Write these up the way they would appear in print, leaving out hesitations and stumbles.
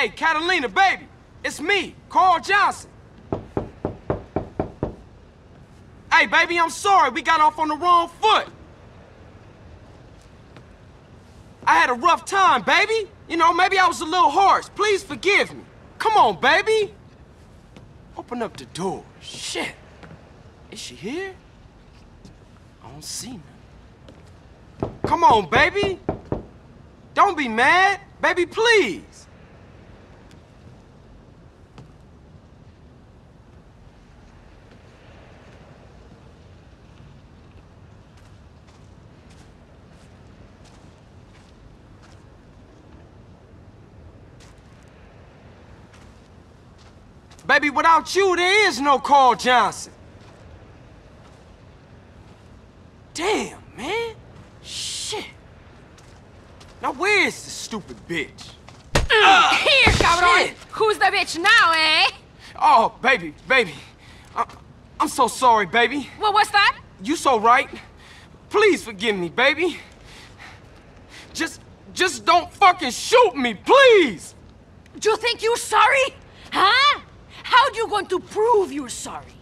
Hey, Catalina, baby, it's me, Carl Johnson. Hey, baby, I'm sorry. We got off on the wrong foot. I had a rough time, baby. You know, maybe I was a little harsh. Please forgive me. Come on, baby. Open up the door. Shit. Is she here? I don't see her. Come on, baby. Don't be mad. Baby, please. Baby, without you, there is no Carl Johnson. Damn, man. Shit. Now, where is this stupid bitch? Here, cabrón. Who's the bitch now, eh? Oh, baby, baby. I'm so sorry, baby. What was that? You so right. Please forgive me, baby. Just don't fucking shoot me, please. Do you think you're sorry? Huh? How do you going to prove you're sorry?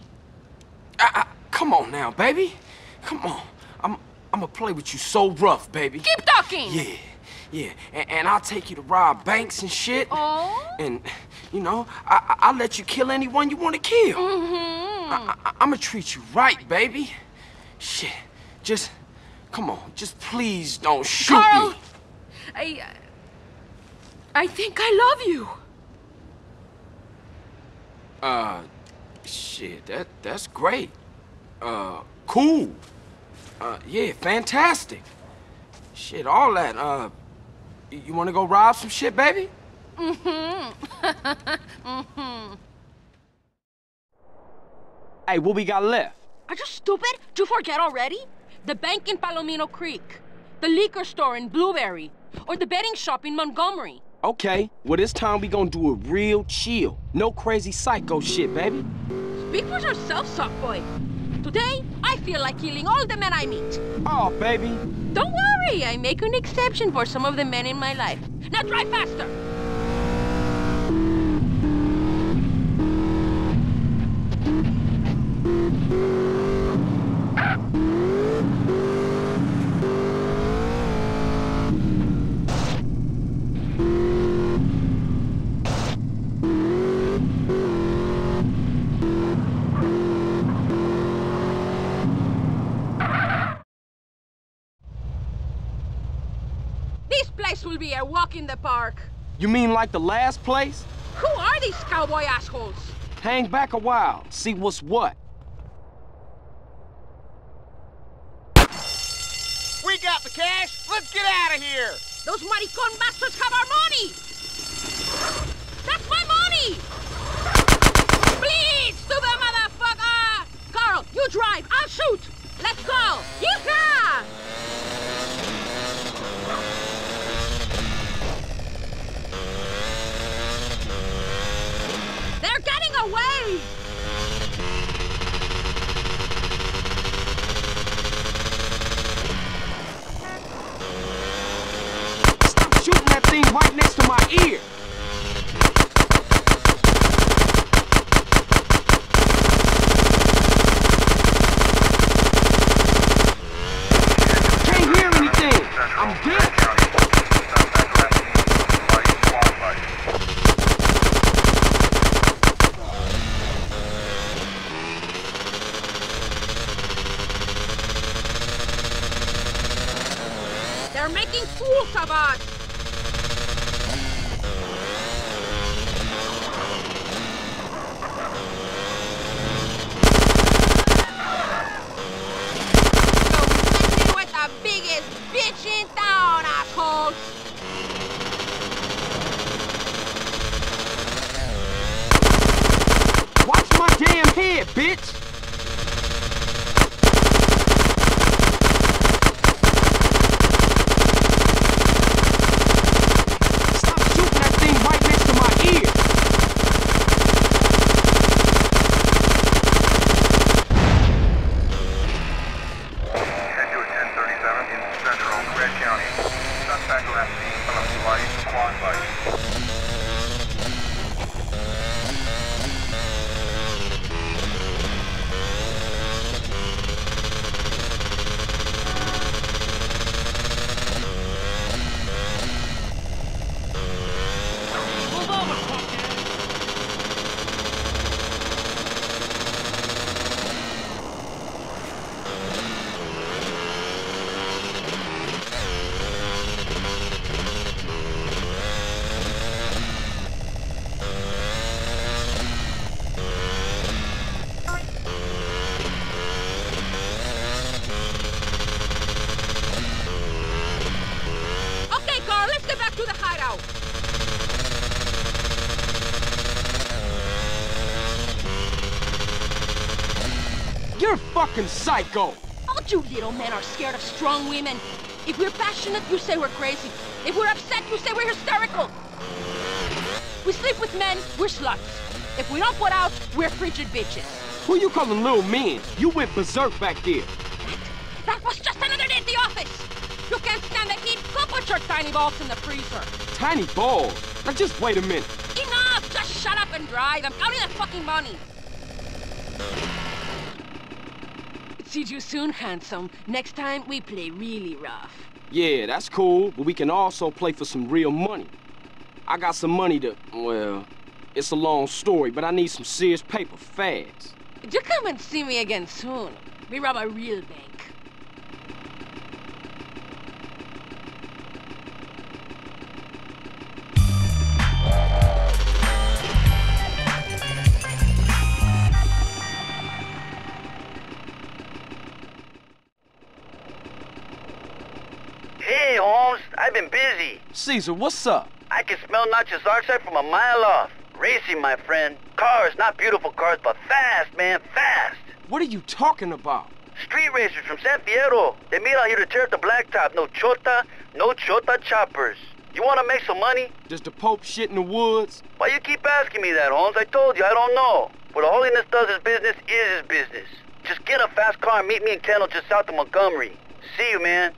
Come on now, baby. Come on. I'm gonna play with you so rough, baby. Keep talking! Yeah, yeah. And I'll take you to rob banks and shit. Oh? And, you know, I'll let you kill anyone you want to kill. Mm-hmm. I'm gonna treat you right, baby. Shit. Just, come on. Just please don't shoot Carl, me. I think I love you. Shit, that's great. Cool. Yeah, fantastic. Shit, all that, you wanna go rob some shit, baby? Mm-hmm. Hey, what we got left? Are you stupid? Did you forget already? The bank in Palomino Creek, the liquor store in Blueberry, or the betting shop in Montgomery. Okay, well this time we gonna do it real chill. No crazy psycho shit, baby. Speak for yourself, soft boy. Today, I feel like killing all the men I meet. Oh, baby. Don't worry, I make an exception for some of the men in my life. Now drive faster! Will be a walk in the park. You mean like the last place? Who are these cowboy assholes? Hang back a while, see what's what. We got the cash, let's get out of here! Those maricon bastards have our money! That's my money! Please, stupid motherfucker! Carl, you drive, I'll shoot! Let's go! Yeehaw! They're getting away! Stop shooting that thing right next to my ear! Can't hear anything! I'm dead! Fools of us! So with the biggest bitch in town, assholes! Watch my damn head, bitch! out. You're fucking psycho! All you little men are scared of strong women. If we're passionate, you say we're crazy. If we're upset, you say we're hysterical. We sleep with men, we're sluts. If we don't put out, we're frigid bitches. Who you calling little men? You went berserk back there. That was just another day at the office. You can't stand the heat, go put your tiny balls in the freezer. Tiny balls? Now just wait a minute. Enough! Just shut up and drive. I'm counting the fucking money. See you soon, handsome. Next time, we play really rough. Yeah, that's cool, but we can also play for some real money. I got some money to... well, it's a long story, but I need some serious paper fast. You come and see me again soon. We rob a real bank. I've been busy. Caesar, what's up? I can smell Nacho's archetype from a mile off. Racing, my friend. Cars, not beautiful cars, but fast, man, fast. What are you talking about? Street racers from San Fierro. They meet out here to tear up the blacktop. No chota choppers. You want to make some money? Does the Pope shit in the woods? Why you keep asking me that, Holmes? I told you, I don't know. What Holiness does his business is his business. Just get a fast car and meet me in Kendall just south of Montgomery. See you, man.